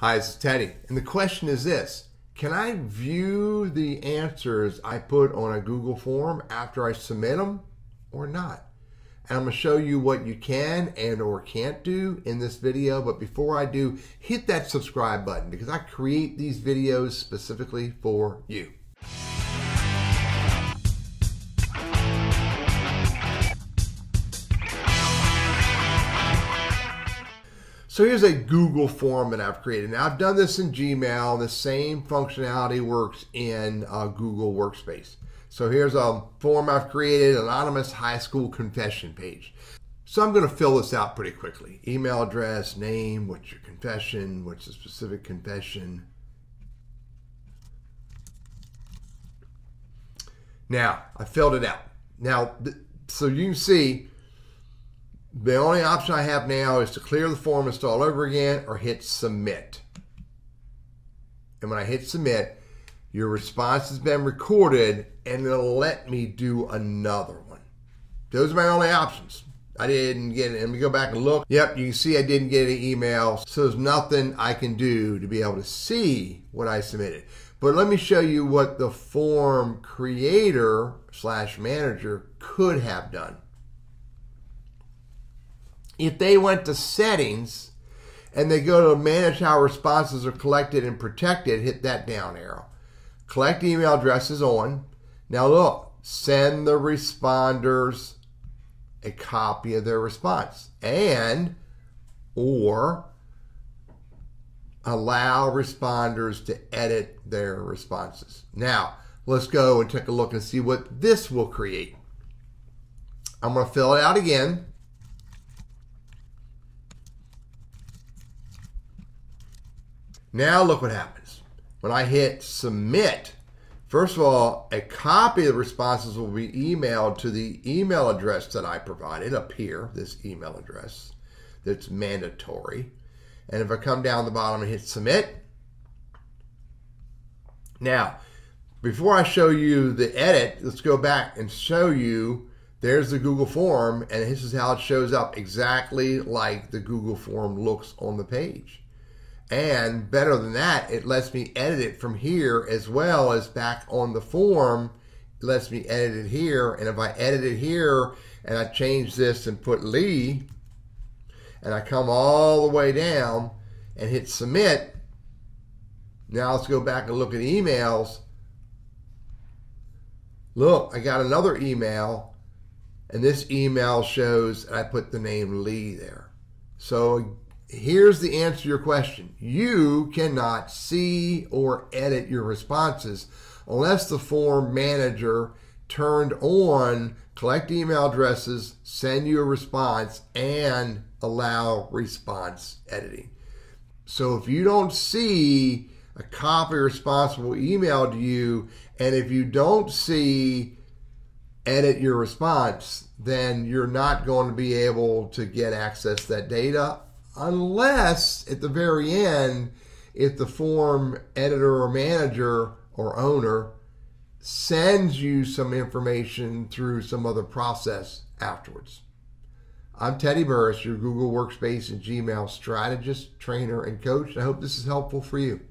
Hi, this is Teddy, and the question is this: can I view the answers I put on a Google form after I submit them or not? And I'm going to show you what you can and or can't do in this video, but before I do, hit that subscribe button because I create these videos specifically for you. So here's a Google form that I've created. Now I've done this in Gmail. The same functionality works in Google Workspace. So here's a form I've created, anonymous high school confession page. So I'm going to fill this out pretty quickly. Email address, name, what's your confession, what's the specific confession. Now I filled it out. Now, so you can see the only option I have now is to clear the form and start all over again or hit submit. And when I hit submit, your response has been recorded and it'll let me do another one. Those are my only options. I didn't get it. Let me go back and look. Yep, you can see I didn't get any emails. So there's nothing I can do to be able to see what I submitted. But let me show you what the form creator slash manager could have done. If they went to settings and they go to manage how responses are collected and protected, hit that down arrow. Collect email addresses on. Now look, send the responders a copy of their response and or allow responders to edit their responses. Now let's go and take a look and see what this will create. I'm going to fill it out again. Now look what happens. When I hit submit, first of all, a copy of the responses will be emailed to the email address that I provided up here, this email address that's mandatory. And if I come down the bottom and hit submit. Now, before I show you the edit, let's go back and show you there's the Google form, and this is how it shows up exactly like the Google form looks on the page. And better than that, it lets me edit it from here as well as back on the form. It lets me edit it here. And if I edit it here and I change this and put Lee, and I come all the way down and hit submit. Now let's go back and look at emails. Look, I got another email, and this email shows that I put the name Lee there. So here's the answer to your question. You cannot see or edit your responses unless the form manager turned on collect email addresses, send you a response, and allow response editing. So if you don't see a copy or response will email to you, and if you don't see edit your response, then you're not going to be able to get access to that data. Unless at the very end, if the form editor or manager or owner sends you some information through some other process afterwards. I'm Teddy Burris, your Google Workspace and Gmail strategist, trainer, and coach. I hope this is helpful for you.